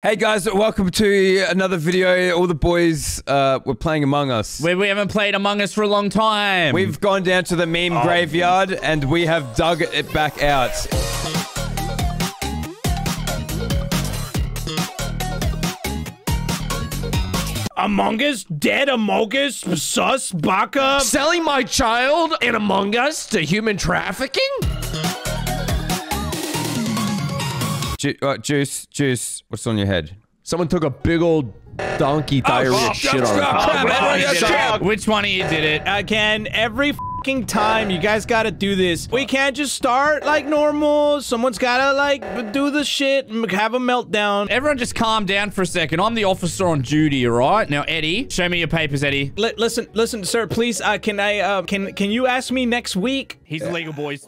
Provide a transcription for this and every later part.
Hey guys, welcome to another video. All the boys were playing Among Us. We haven't played Among Us for a long time. We've gone down to the meme graveyard and we have dug it back out. Among Us, dead Among Us, sus, baka. Selling my child in Among Us to human trafficking? Juice, what's on your head? Someone took a big old donkey diarrhea shit on it. Which one of you did it? Again, every fucking time you guys gotta do this. We can't just start like normal. Someone's gotta like do the shit and have a meltdown. Everyone just calm down for a second. I'm the officer on duty, all right? Now, Eddie, show me your papers, Eddie. Listen, sir, please, can you ask me next week? He's illegal, boys.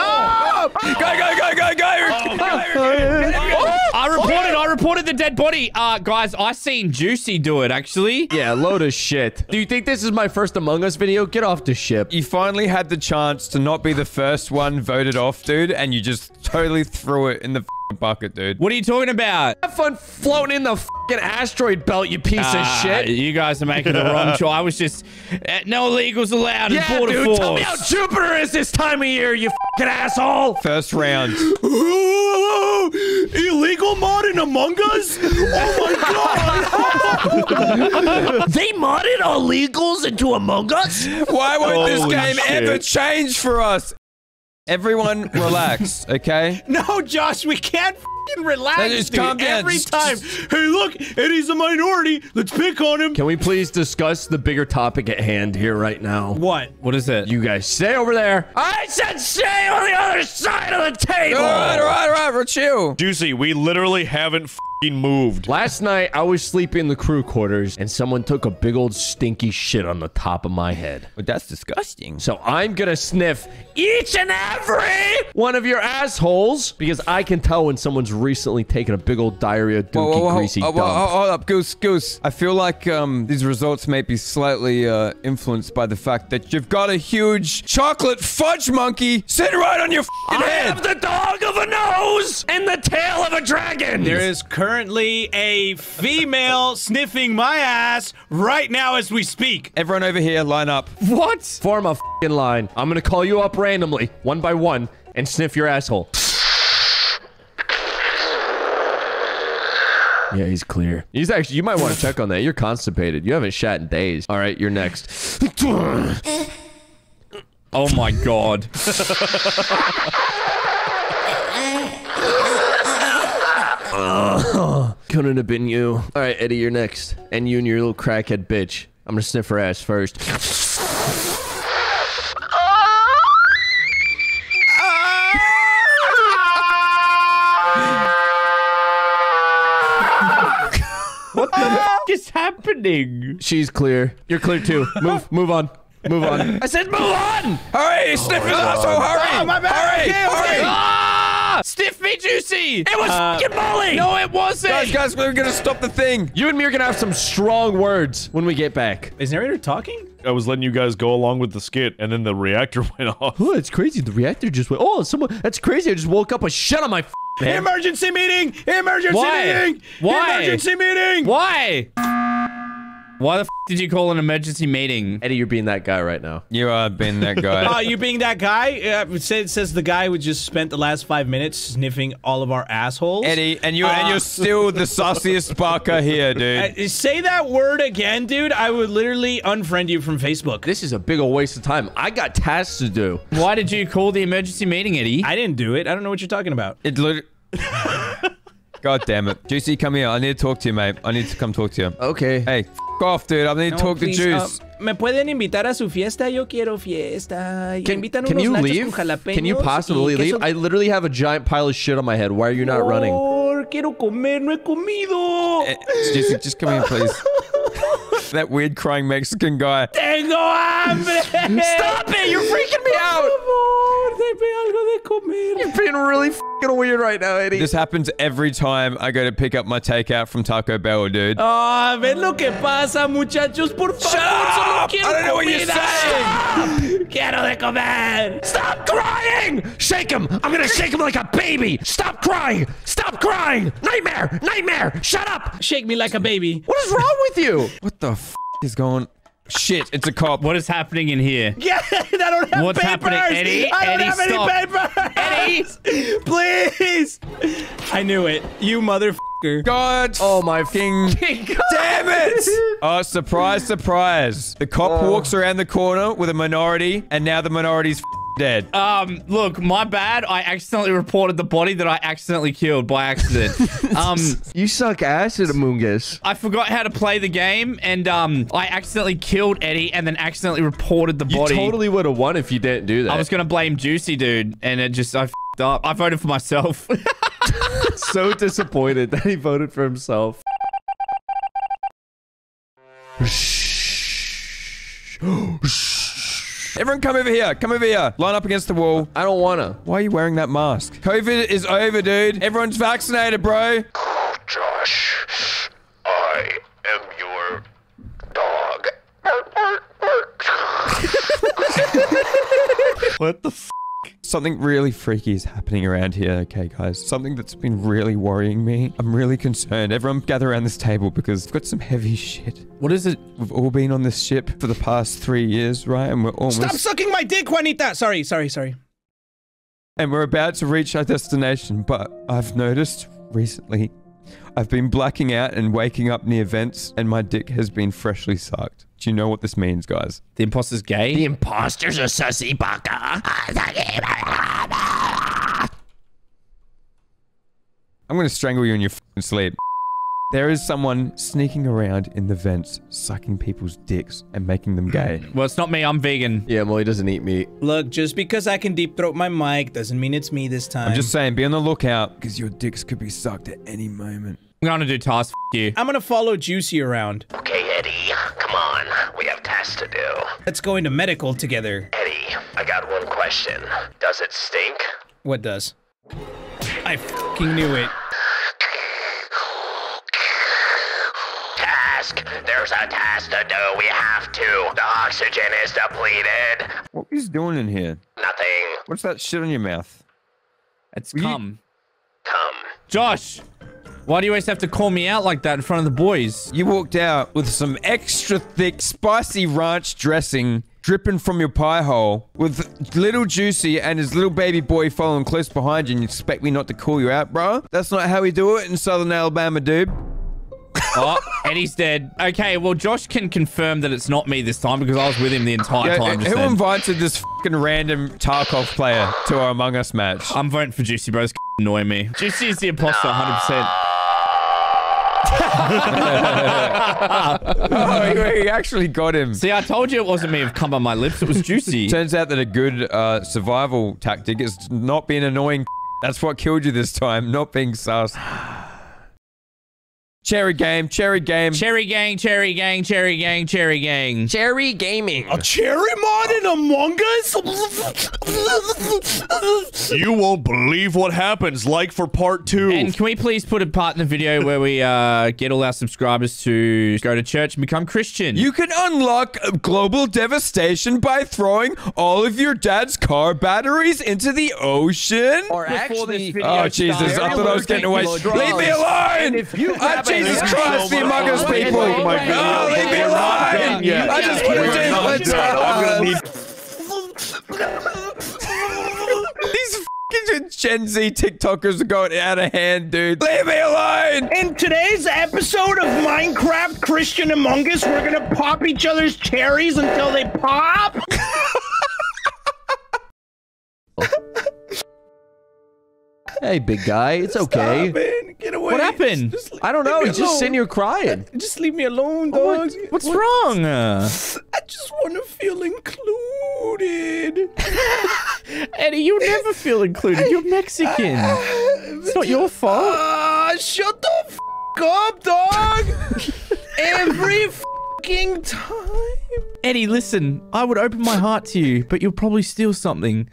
Oh. Oh. Go. I reported the dead body. Guys, I seen Juicy do it, actually. Yeah, load of shit. Do you think this is my first Among Us video? Get off the ship. You finally had the chance to not be the first one voted off, dude, and you just totally threw it in the bucket, dude. What are you talking about? Have fun floating in the fucking asteroid belt, you piece of shit. You guys are making the wrong choice. I was just... no illegals allowed in Border Force. Tell me how Jupiter is this time of year, you fucking asshole. First round. Illegal mod in Among Us? Oh my god. They modded illegals into Among Us? Why won't this game ever change for us? Everyone relax, okay? No, Josh, we can't f***ing relax, dude. Every time. Hey, look, Eddie's a minority. Let's pick on him. Can we please discuss the bigger topic at hand here right now? What? What is it? You guys stay over there. I said stay on the other side of the table. All right, we're chill. Juicy, we literally haven't f***ing moved. Last night, I was sleeping in the crew quarters, and someone took a big old stinky shit on the top of my head. But that's disgusting. So I'm gonna sniff each and every one of your assholes, because I can tell when someone's recently taken a big old diarrhea dookie greasy dump. Hold up, Goose. I feel like these results may be slightly influenced by the fact that you've got a huge chocolate fudge monkey sitting right on your f***ing head. I have the dog of a nose and the tail of a dragon. There is currently a female sniffing my ass right now as we speak. Everyone over here, line up. What? Form a f***ing line. I'm gonna call you up randomly, one by one, and sniff your asshole. Yeah, he's clear. He's actually, you might want to check on that. You're constipated. You haven't shat in days. All right, you're next. Oh my god. Couldn't have been you. All right, Eddie, you're next. And you and your little crackhead bitch. I'm gonna sniff her ass first. What the fuck is happening? She's clear. You're clear too. Move on. I said move on! Hurry! Sniff your asshole! Hurry! Oh, my bad. Hurry! Ah! Sniff me, Juicy! It was fucking Mully! No, it wasn't! Guys, we're gonna stop the thing. You and me are gonna have some strong words when we get back. Is narrator talking? I was letting you guys go along with the skit, and then the reactor went off. Oh, that's crazy. The reactor just went... Oh, someone... That's crazy. I just woke up with shit on my... Man. Emergency meeting! Emergency meeting! Why? Emergency meeting! Why? Why the f did you call an emergency meeting? Eddie, you're being that guy right now. You are being that guy. Oh, you're being that guy? It says the guy who just spent the last 5 minutes sniffing all of our assholes. Eddie, and you're still the sauciest barker here, dude. Say that word again, dude. I would literally unfriend you from Facebook. This is a big old waste of time. I got tasks to do. Why did you call the emergency meeting, Eddie? I didn't do it. I don't know what you're talking about. It literally... God damn it. Juicy, come here. I need to talk to you, mate. I need to come talk to you. Okay. Hey, f*** off, dude. I need to talk to Juice. ¿Me pueden invitar a su fiesta? Yo quiero fiesta. Can you leave? Can you possibly leave? I literally have a giant pile of shit on my head. Why are you not running? Quiero comer. No he comido. Juicy, just come here, please. That weird crying Mexican guy. Tengo hambre. Stop it. You're freaking me out. Por favor, deme algo de comer. You're being really f***ing fucking weird right now, Eddie. This happens every time I go to pick up my takeout from Taco Bell, dude. Oh, ven lo que pasa, muchachos, por favor. Shut up! I don't know what you're saying. Stop. Quiero de comer. Stop crying. Shake him. I'm going to shake him like a baby. Stop crying. Stop crying. Nightmare. Nightmare. Shut up. Shake me like a baby. What is wrong with you? What the f is going on? Shit, it's a cop. What is happening in here? Yeah, I don't have What's papers. Happening, Eddie? I don't Eddie, have any stop. Papers. Eddie, please. I knew it. You motherfucker. God. Oh my fucking God. Damn it. Oh, surprise, surprise. The cop walks around the corner with a minority, and now the minority's dead. Look, my bad. I accidentally reported the body that I accidentally killed by accident. You suck ass at Among Us. I forgot how to play the game, and I accidentally killed Eddie and then accidentally reported the body. You totally would have won if you didn't do that. I was gonna blame Juicy, dude, and it just I f***ed up. I voted for myself. So disappointed that he voted for himself. Everyone come over here. Come over here. Line up against the wall. I don't wanna. Why are you wearing that mask? COVID is over, dude. Everyone's vaccinated, bro. Josh, I am your dog. What the f***? Something really freaky is happening around here. Okay, guys. Something that's been really worrying me. I'm really concerned. Everyone gather around this table because we've got some heavy shit. What is it? We've all been on this ship for the past 3 years, right? And we're almost... Stop sucking my dick, Juanita! Sorry, sorry, sorry. And we're about to reach our destination, but I've noticed recently I've been blacking out and waking up near vents, and my dick has been freshly sucked. Do you know what this means, guys? The imposter's gay? The imposter's a sussy baka. I'm gonna strangle you in your f***ing sleep. There is someone sneaking around in the vents, sucking people's dicks and making them gay. Well, it's not me. I'm vegan. Yeah, Mully doesn't eat meat. Look, just because I can deep throat my mic doesn't mean it's me this time. I'm just saying, be on the lookout because your dicks could be sucked at any moment. I'm gonna do tasks, f*** you. I'm gonna follow Juicy around. Okay, Eddie, come on. We have tasks to do. Let's go into medical together. Eddie, I got one question. Does it stink? What does? I f***ing knew it. There's a task to do. We have to. The oxygen is depleted. What are you doing in here? Nothing. What's that shit on your mouth? It's cum. Cum. Josh, why do you always have to call me out like that in front of the boys? You walked out with some extra thick, spicy ranch dressing dripping from your pie hole with little Juicy and his little baby boy following close behind you, and you expect me not to call you out, bro? That's not how we do it in Southern Alabama, dude. Oh, Eddie's dead. Okay, well, Josh can confirm that it's not me this time because I was with him the entire time. Who invited this fucking random Tarkov player to our Among Us match? I'm voting for Juicy, bro. It's annoying me. Juicy is the imposter, 100%. Oh, he actually got him. See, I told you it wasn't me. I've come on my lips. It was Juicy. It turns out that a good survival tactic is not being annoying. That's what killed you this time, not being sus. Cherry game, cherry game. Cherry gang, cherry gang, cherry gang, cherry gang. Cherry gaming. A cherry mod in Among Us? You won't believe what happens, like for part 2. And can we please put a part in the video where we get all our subscribers to go to church and become Christian? You can unlock global devastation by throwing all of your dad's car batteries into the ocean. Or actually... Oh, Jesus, I thought I was getting away. Leave me alone! If you Jesus Christ, the Among Us people! Oh my God! Leave me alone! Yeah. I just want to do my job. These fucking Gen Z TikTokers are going out of hand, dude. Leave me alone! In today's episode of Minecraft Christian Among Us, we're gonna pop each other's cherries until they pop. Hey, big guy, it's okay. Stop, man. Get away. What happened? I don't know. He's just sitting here crying. Just leave me alone, dog. Oh, what's wrong? I just want to feel included. Eddie, you never feel included. You're Mexican. It's not your fault. Shut the f*** up, dog. Every f***ing time. Eddie, listen. I would open my heart to you, but you'll probably steal something.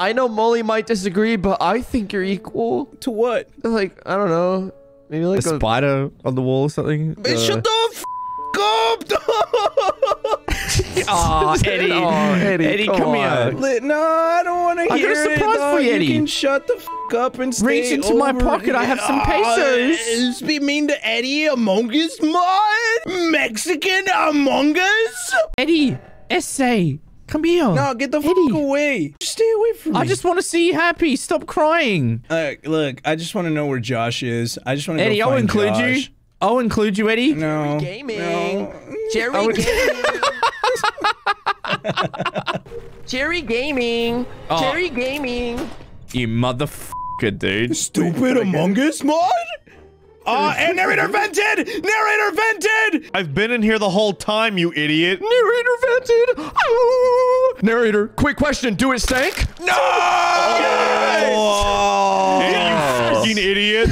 I know Mully might disagree, but I think you're equal. To what? Like, I don't know. Maybe like a spider on the wall or something. Shut the f*** up, dog! Aw, Eddie. Oh, Eddie. Eddie, come here. No, I don't want to hear it. I got a surprise for you, Eddie. You can shut the f*** up and stay reach into my pocket. I have some pesos. Be mean to Eddie. Among Us mod? Mexican Among Us? Eddie, essay. Come here. No, get the f*** away. Just stay away from me. I just want to see you happy. Stop crying. Look, I just want to know where Josh is. I just want to go find I'll include Josh. You. I'll include you, Eddie. No. Jerry Gaming. No. Jerry Gaming. Jerry Gaming. Oh. Jerry Gaming. You motherfucker, dude. Stupid Among Us mod? And narrator vented! Narrator vented! I've been in here the whole time, you idiot. Narrator vented! Oh. Narrator, quick question. Do it stank? No! Oh. Yes! You freaking idiot.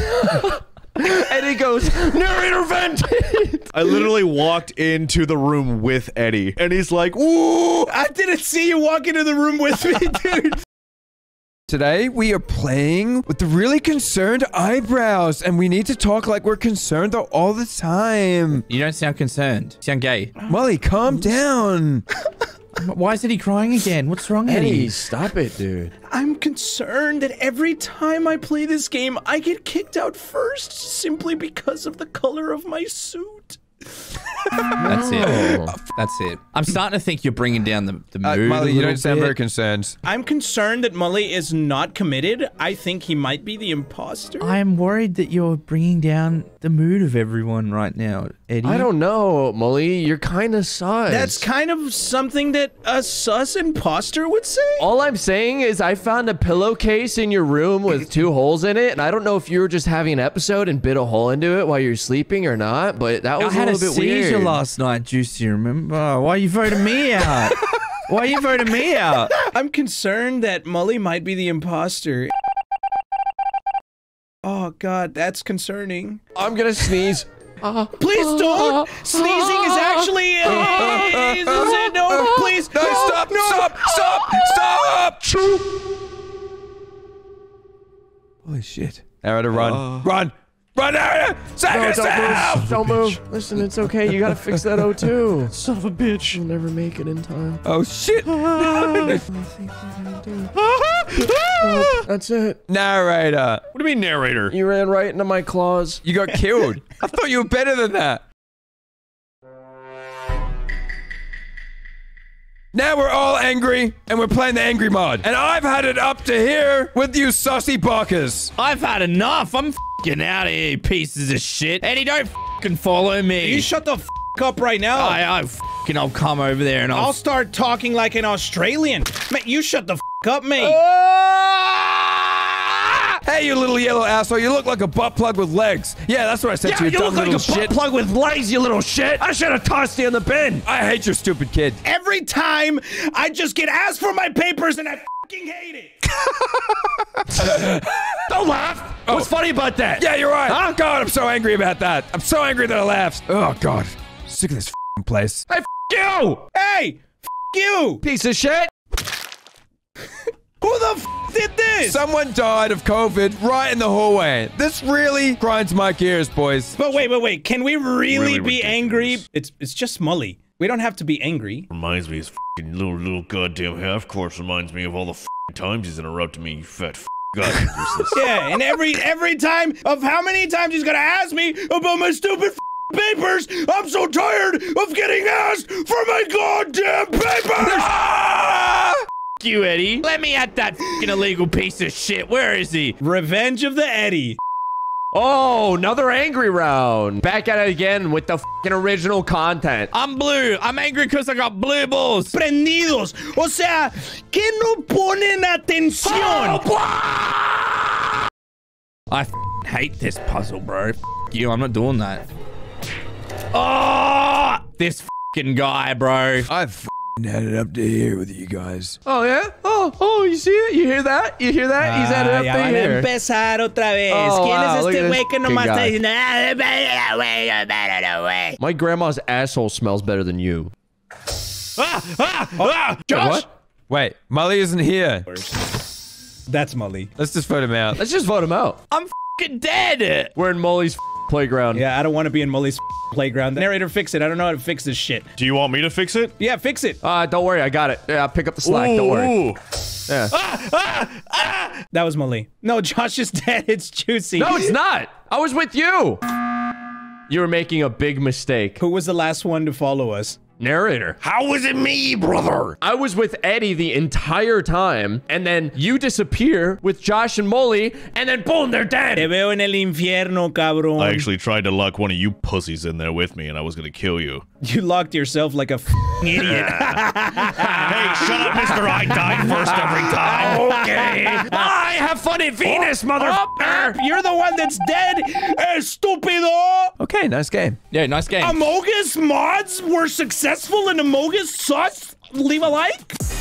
Eddie goes, narrator vented! I literally walked into the room with Eddie, and he's like, ooh! I didn't see you walk into the room with me, dude! Today, we are playing with the really concerned eyebrows, and we need to talk like we're concerned all the time. You don't sound concerned. You sound gay. Mully, calm down! Why is Eddie crying again? What's wrong, Eddie? Eddie, stop it, dude. I'm concerned that every time I play this game, I get kicked out first simply because of the color of my suit. That's it. That's it. I'm starting to think you're bringing down the mood. Mully, you don't sound very concerned. I'm concerned that Mully is not committed. I think he might be the imposter. I'm worried that you're bringing down the mood of everyone right now, Eddie. I don't know, Mully. You're kind of sus. That's kind of something that a sus imposter would say. All I'm saying is I found a pillowcase in your room with two holes in it, and I don't know if you were just having an episode and bit a hole into it while you're sleeping or not, but that was a little bit weird. I had a seizure last night, Juicy, remember? Oh, why are you voting me out? Why are you voting me out? I'm concerned that Mully might be the imposter. Oh, God, that's concerning. I'm gonna sneeze. Please don't! Sneezing is actually... no, please! No, stop! No. Stop! Stop! Stop! Stop! Holy shit. Narrator, run. Run! Run out! Save yourself! Don't move. Listen, it's okay. You gotta fix that O2. Son of a bitch. You'll never make it in time. Oh, shit. Oh, that's it. Narrator. What do you mean, narrator? You ran right into my claws. You got killed. I thought you were better than that. Now we're all angry, and we're playing the angry mod. And I've had it up to here with you saucy barkers. I've had enough. I'm f***ing out of here, you pieces of shit. Eddie, don't f***ing follow me. You shut the f*** up right now. I'll come over there and I'll start talking like an Australian. Mate, you shut the f*** up, mate. Hey, you little yellow asshole, you look like a butt plug with legs. Yeah, that's what I said to you, dumb little shit. Yeah, you look like a butt plug with legs, you little shit. I should have tossed you in the bin. I hate your stupid kid. Every time, I just get asked for my papers and I fucking hate it. Don't laugh. Oh. What's funny about that? Yeah, you're right. Huh? God, I'm so angry about that. I'm so angry that I laughed. Oh, God. I'm sick of this fucking place. Hey, you. Hey, you. Piece of shit. Who the f did this? Someone died of COVID right in the hallway. This really grinds my gears, boys. But wait. Can we really be angry? It's just Mully. We don't have to be angry. Reminds me, his f***ing little goddamn half-course reminds me of all the f***ing times he's interrupted me, you fat f***ing goddamn useless. Yeah, and every time of how many times he's gonna ask me about my stupid f***ing papers. I'm so tired of getting asked for my goddamn papers! You, Eddie. Let me at that f***ing illegal piece of shit. Where is he? Revenge of the Eddie. Oh, another angry round. Back at it again with the f***ing original content. I'm blue. I'm angry because I got blue balls. Prendidos. O sea, que no ponen atención. Oh, I f***ing hate this puzzle, bro. F*** you. I'm not doing that. Oh, this f***ing guy, bro. Had it up to here with you guys. Oh, yeah? Oh, you see it? You hear that? You hear that? He's had it up to here. Empezar otra vez. Oh, wow, look at this. My grandma's asshole smells better than you. Ah! Ah! Ah! Josh! What? Wait, Mully isn't here. That's Mully. Let's just vote him out. Let's just vote him out. I'm f***ing dead. We're in Mully's playground. Yeah, I don't want to be in Mully's playground. The narrator, fix it. I don't know how to fix this shit. Do you want me to fix it? Yeah, fix it. Don't worry. I got it. Yeah, I'll pick up the slack. Ooh. Don't worry. Yeah. Ah, ah, ah. That was Mully. No, Josh is dead. It's Juicy. No, it's not. I was with you. You were making a big mistake. Who was the last one to follow us? Narrator. How was it me, brother? I was with Eddie the entire time, and then you disappear with Josh and Mully, and then boom, they're dead. Te veo en el infierno, cabrón. I actually tried to lock one of you pussies in there with me, and I was gonna kill you. You locked yourself like a f***ing idiot. Hey, shut up, mister. I die first every time. Okay. I have fun in Venus, mother. You're the one that's dead, estúpido. Okay, nice game. Yeah, nice game. Among Us mods were successful. Successful in Among Us sauce? Leave a like?